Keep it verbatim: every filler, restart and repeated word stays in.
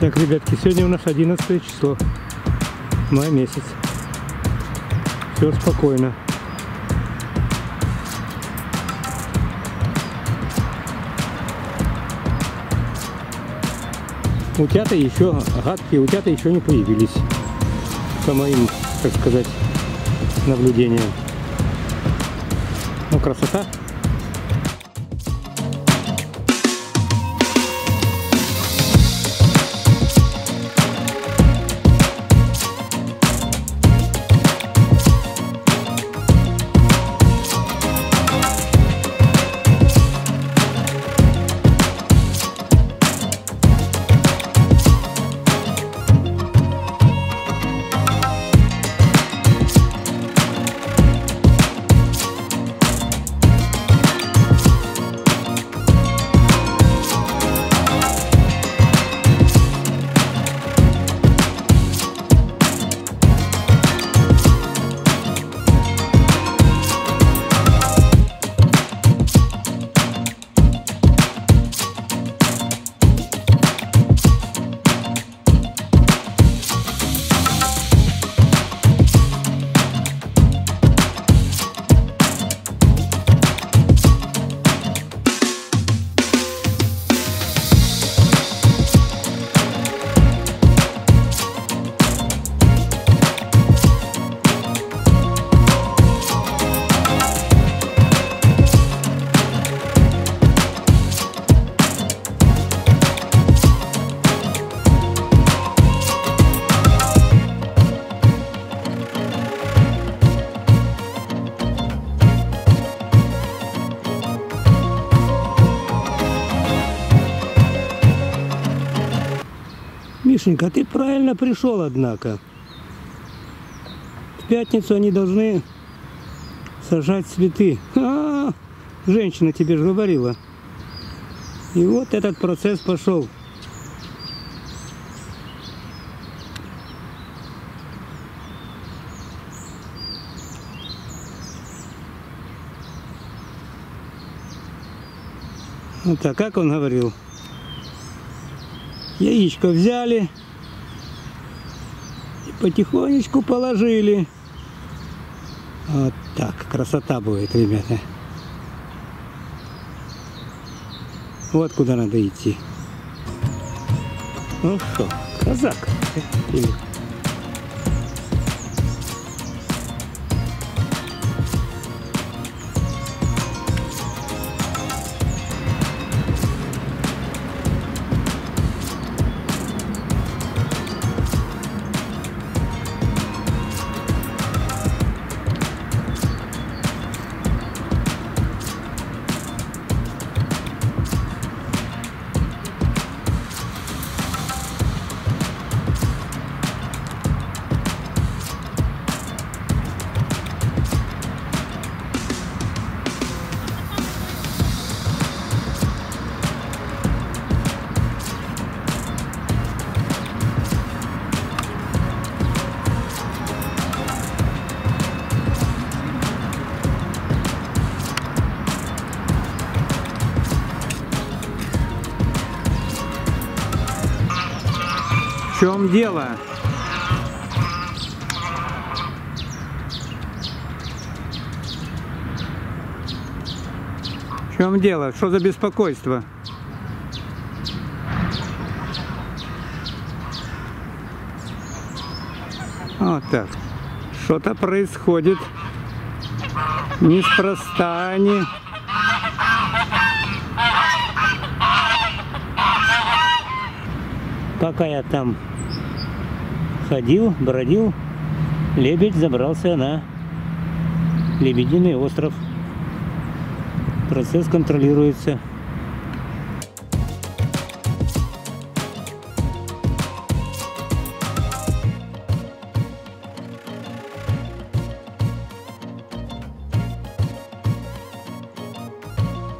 Так, ребятки, сегодня у нас одиннадцатое число, май месяц. Все спокойно. Утята еще гадкие, утята еще не появились, по моим, так сказать, наблюдениям. Ну, красота. Мишенька, ты правильно пришел, однако. В пятницу они должны сажать цветы. А-а-а, женщина тебе же говорила. И вот этот процесс пошел. Вот так, как он говорил. Яичко взяли и потихонечку положили. Вот так, красота будет, ребята. Вот куда надо идти. Ну что, казак. В чем дело? В чем дело? Что за беспокойство? Вот так. Что-то происходит. Неспроста они. Пока я там ходил, бродил, лебедь забрался на Лебединый остров. Процесс контролируется.